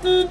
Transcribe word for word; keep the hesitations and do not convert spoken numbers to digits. Dude.